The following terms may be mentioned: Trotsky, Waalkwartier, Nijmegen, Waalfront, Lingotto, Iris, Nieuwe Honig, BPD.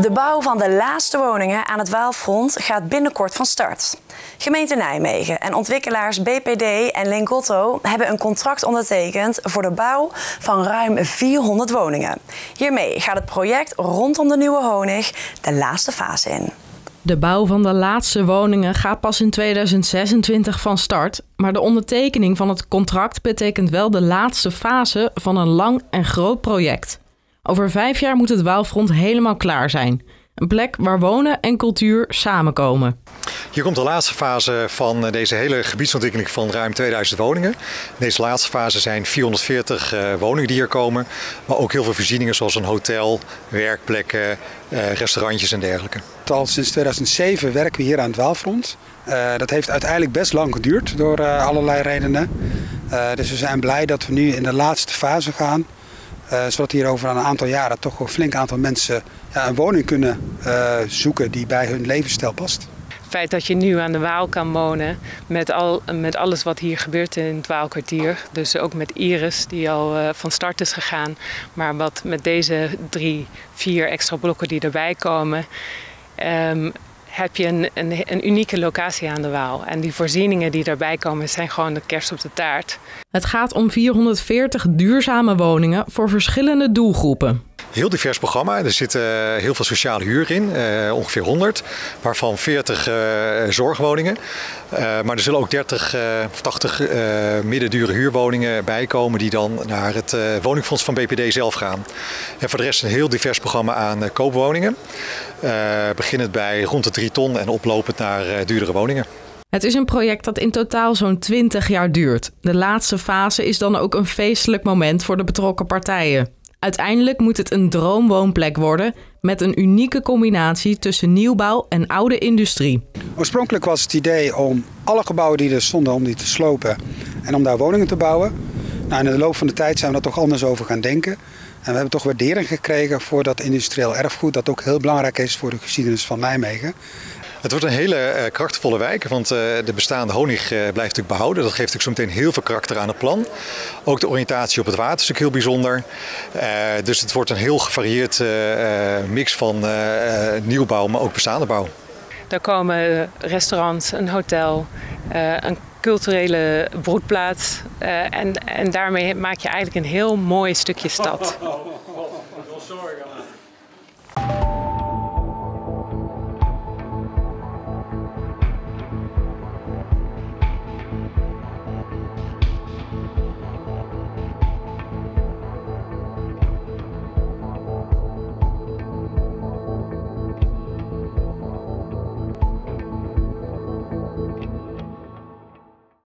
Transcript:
De bouw van de laatste woningen aan het Waalfront gaat binnenkort van start. Gemeente Nijmegen en ontwikkelaars BPD en Lingotto hebben een contract ondertekend voor de bouw van ruim 400 woningen. Hiermee gaat het project rondom de Nieuwe Honig de laatste fase in. De bouw van de laatste woningen gaat pas in 2026 van start, maar de ondertekening van het contract betekent wel de laatste fase van een lang en groot project. Over 5 jaar moet het Waalfront helemaal klaar zijn. Een plek waar wonen en cultuur samenkomen. Hier komt de laatste fase van deze hele gebiedsontwikkeling van ruim 2000 woningen. In deze laatste fase zijn 440 woningen die hier komen. Maar ook heel veel voorzieningen zoals een hotel, werkplekken, restaurantjes en dergelijke. Al sinds 2007 werken we hier aan het Waalfront. Dat heeft uiteindelijk best lang geduurd door allerlei redenen. Dus we zijn blij dat we nu in de laatste fase gaan. Zodat hier over een aantal jaren toch een flink aantal mensen een woning kunnen zoeken die bij hun levensstijl past. Het feit dat je nu aan de Waal kan wonen met alles wat hier gebeurt in het Waalkwartier. Dus ook met Iris die al van start is gegaan. Maar wat met deze 3-4 extra blokken die erbij komen, heb je een unieke locatie aan de Waal. En die voorzieningen die daarbij komen zijn gewoon de kerst op de taart. Het gaat om 440 duurzame woningen voor verschillende doelgroepen. Heel divers programma. Er zitten heel veel sociale huur in, ongeveer 100, waarvan 40 zorgwoningen. Maar er zullen ook 30 of 80 middendure huurwoningen bijkomen die dan naar het woningfonds van BPD zelf gaan. En voor de rest een heel divers programma aan koopwoningen. Beginnend bij rond de 3 ton en oplopend naar duurdere woningen. Het is een project dat in totaal zo'n 20 jaar duurt. De laatste fase is dan ook een feestelijk moment voor de betrokken partijen. Uiteindelijk moet het een droomwoonplek worden met een unieke combinatie tussen nieuwbouw en oude industrie. Oorspronkelijk was het idee om alle gebouwen die er stonden om die te slopen en om daar woningen te bouwen. Nou, in de loop van de tijd zijn we daar toch anders over gaan denken. En we hebben toch waardering gekregen voor dat industrieel erfgoed dat ook heel belangrijk is voor de geschiedenis van Nijmegen. Het wordt een hele krachtenvolle wijk, want de bestaande honig blijft natuurlijk behouden. Dat geeft natuurlijk zo meteen heel veel karakter aan het plan. Ook de oriëntatie op het water is natuurlijk heel bijzonder. Dus het wordt een heel gevarieerd mix van nieuwbouw, maar ook bestaande bouw. Daar komen restaurants, een hotel, een culturele broedplaats. En daarmee maak je eigenlijk een heel mooi stukje stad.